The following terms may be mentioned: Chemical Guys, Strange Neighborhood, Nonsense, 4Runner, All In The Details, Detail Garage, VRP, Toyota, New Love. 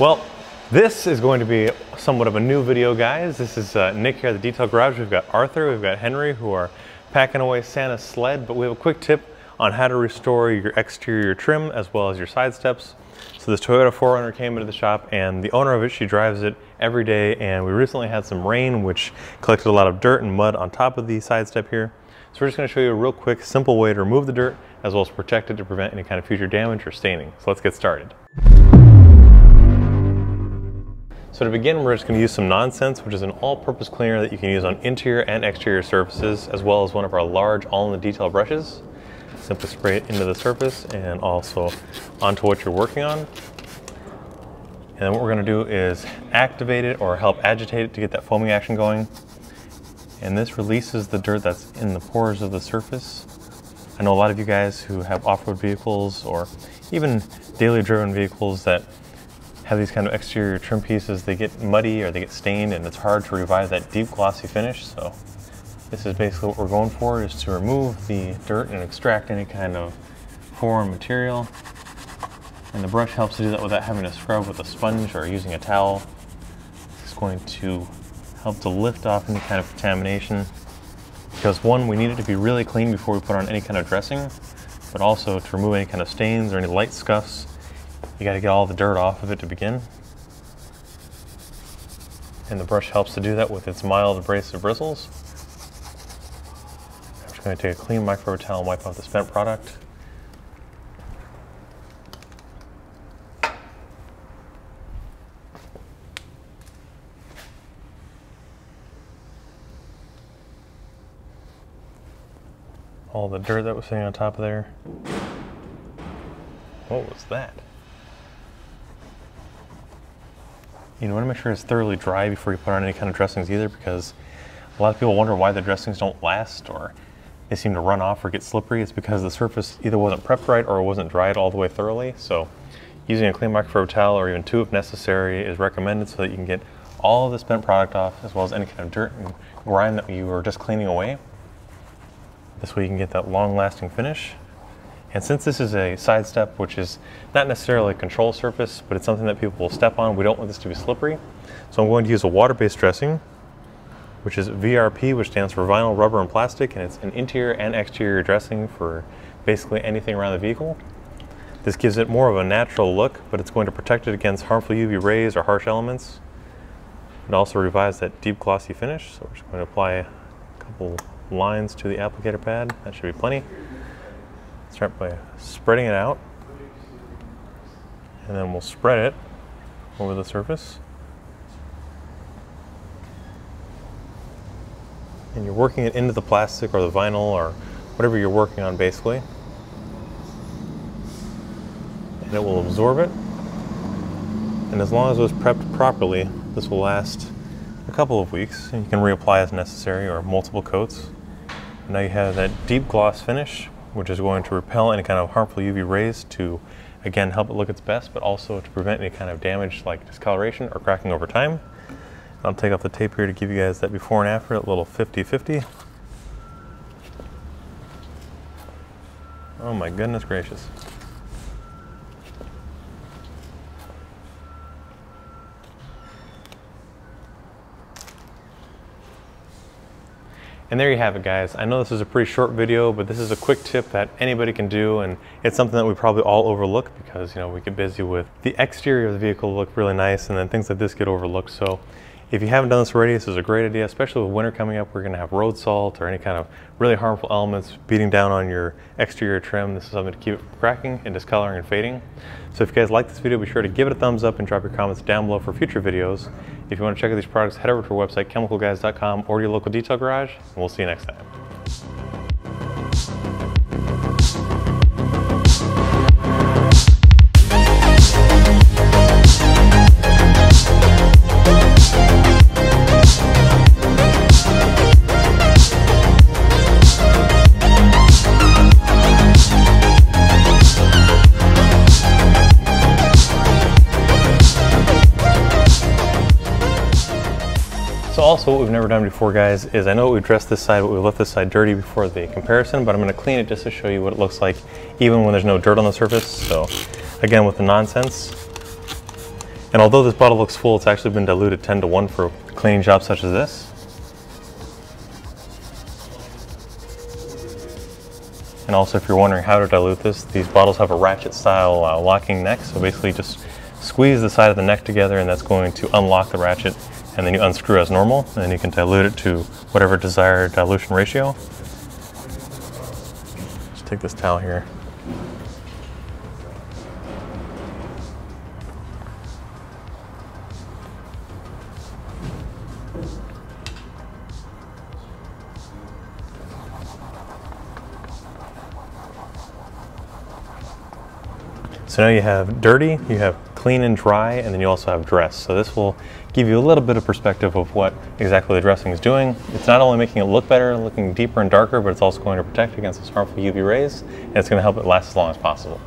Well, this is going to be somewhat of a new video, guys. This is Nick here at the Detail Garage. We've got Arthur, we've got Henry, who are packing away Santa's sled, but we have a quick tip on how to restore your exterior trim as well as your side steps. So this Toyota 4Runner came into the shop, and the owner of it, she drives it every day, and we recently had some rain which collected a lot of dirt and mud on top of the side step here. So we're just going to show you a real quick, simple way to remove the dirt as well as protect it to prevent any kind of future damage or staining. So let's get started. So to begin, we're just going to use some Nonsense, which is an all-purpose cleaner that you can use on interior and exterior surfaces, as well as one of our large all-in-the-detail brushes. Simply spray it into the surface and also onto what you're working on. And then what we're going to do is activate it or help agitate it to get that foaming action going. And this releases the dirt that's in the pores of the surface. I know a lot of you guys who have off-road vehicles or even daily driven vehicles that have these kind of exterior trim pieces, they get muddy or they get stained, and it's hard to revive that deep glossy finish. So this is basically what we're going for, is to remove the dirt and extract any kind of foreign material. And the brush helps to do that without having to scrub with a sponge or using a towel. It's going to help to lift off any kind of contamination, because one, we need it to be really clean before we put on any kind of dressing, but also to remove any kind of stains or any light scuffs. You got to get all the dirt off of it to begin. And the brush helps to do that with its mild abrasive bristles. I'm just going to take a clean micro towel and wipe off the spent product. All the dirt that was sitting on top of there. What was that? You want to make sure it's thoroughly dry before you put on any kind of dressings either, because a lot of people wonder why the dressings don't last, or they seem to run off or get slippery. It's because the surface either wasn't prepped right or it wasn't dried all the way thoroughly. So using a clean microfiber towel, or even two if necessary, is recommended so that you can get all of the spent product off, as well as any kind of dirt and grime that you were just cleaning away. This way you can get that long-lasting finish. And since this is a side step, which is not necessarily a control surface, but it's something that people will step on, we don't want this to be slippery. So I'm going to use a water-based dressing, which is VRP, which stands for vinyl, rubber, and plastic, and it's an interior and exterior dressing for basically anything around the vehicle. This gives it more of a natural look, but it's going to protect it against harmful UV rays or harsh elements. It also revives that deep glossy finish, so we're just going to apply a couple lines to the applicator pad. That should be plenty. Start by spreading it out, and then we'll spread it over the surface. And you're working it into the plastic or the vinyl or whatever you're working on, basically. And it will absorb it. And as long as it was prepped properly, this will last a couple of weeks, and you can reapply as necessary or multiple coats. And now you have that deep gloss finish, which is going to repel any kind of harmful UV rays to, again, help it look its best, but also to prevent any kind of damage like discoloration or cracking over time. And I'll take off the tape here to give you guys that before and after, a little 50-50. Oh my goodness gracious. And there you have it, guys. I know this is a pretty short video, but this is a quick tip that anybody can do, and it's something that we probably all overlook because, we get busy with the exterior of the vehicle to look really nice, and then things like this get overlooked. So if you haven't done this already, this is a great idea, especially with winter coming up. We're going to have road salt or any kind of really harmful elements beating down on your exterior trim. This is something to keep it from cracking and discoloring and fading. So if you guys like this video, be sure to give it a thumbs up and drop your comments down below for future videos. If you want to check out these products, head over to our website, chemicalguys.com, or your local detail garage, and we'll see you next time. So also what we've never done before, guys, is I know we've dressed this side, but we left this side dirty before the comparison, but I'm going to clean it just to show you what it looks like even when there's no dirt on the surface. So again, with the Nonsense, And although this bottle looks full, it's actually been diluted 10-to-1 for cleaning jobs such as this. And also, if you're wondering how to dilute this, these bottles have a ratchet style locking neck. So basically just squeeze the side of the neck together, and that's going to unlock the ratchet, and then you unscrew as normal, and then you can dilute it to whatever desired dilution ratio. Just take this towel here. So now you have dirty, you have clean and dry, and then you also have dress. So this will give you a little bit of perspective of what exactly the dressing is doing. It's not only making it look better, looking deeper and darker, but it's also going to protect against those harmful UV rays, and it's going to help it last as long as possible.